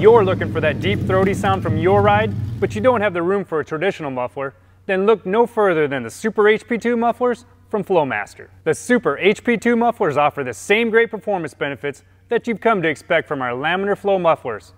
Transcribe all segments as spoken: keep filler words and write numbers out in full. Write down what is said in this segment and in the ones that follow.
you're looking for that deep throaty sound from your ride, but you don't have the room for a traditional muffler, then look no further than the Super H P two mufflers from Flowmaster. The Super H P two mufflers offer the same great performance benefits that you've come to expect from our Laminar-flow mufflers.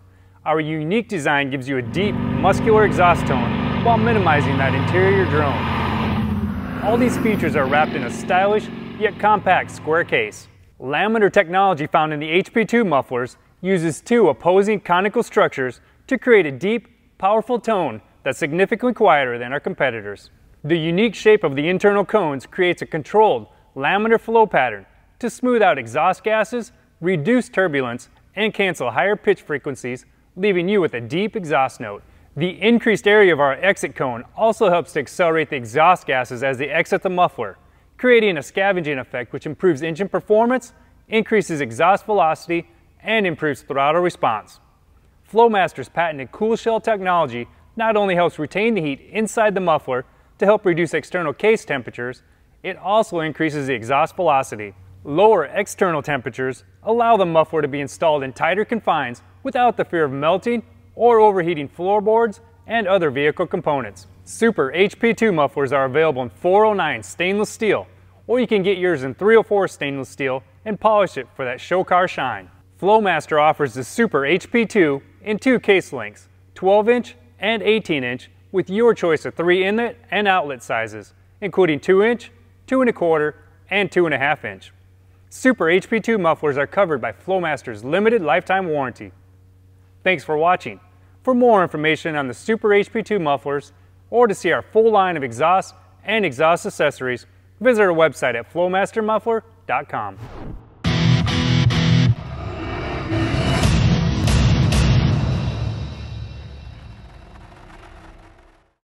Our unique design gives you a deep, muscular exhaust tone while minimizing that interior drone. All these features are wrapped in a stylish yet compact square case. Laminar technology found in the H P two mufflers uses two opposing conical structures to create a deep, powerful tone that's significantly quieter than our competitors. The unique shape of the internal cones creates a controlled laminar flow pattern to smooth out exhaust gases, reduce turbulence, and cancel higher pitch frequencies, leaving you with a deep exhaust note. The increased area of our exit cone also helps to accelerate the exhaust gases as they exit the muffler, creating a scavenging effect which improves engine performance, increases exhaust velocity, and improves throttle response. Flowmaster's patented Cool Shell technology not only helps retain the heat inside the muffler to help reduce external case temperatures, it also increases the exhaust velocity. Lower external temperatures allow the muffler to be installed in tighter confines without the fear of melting or overheating floorboards and other vehicle components. Super H P two mufflers are available in four oh nine stainless steel, or you can get yours in three oh four stainless steel and polish it for that show car shine. Flowmaster offers the Super H P two in two case lengths, twelve inch and eighteen inch, with your choice of three inlet and outlet sizes, including two inch, two and a quarter, and two and a half inch. Super H P two mufflers are covered by Flowmaster's limited lifetime warranty. Thanks for watching. For more information on the Super H P two mufflers, or to see our full line of exhaust and exhaust accessories, visit our website at flowmaster muffler dot com.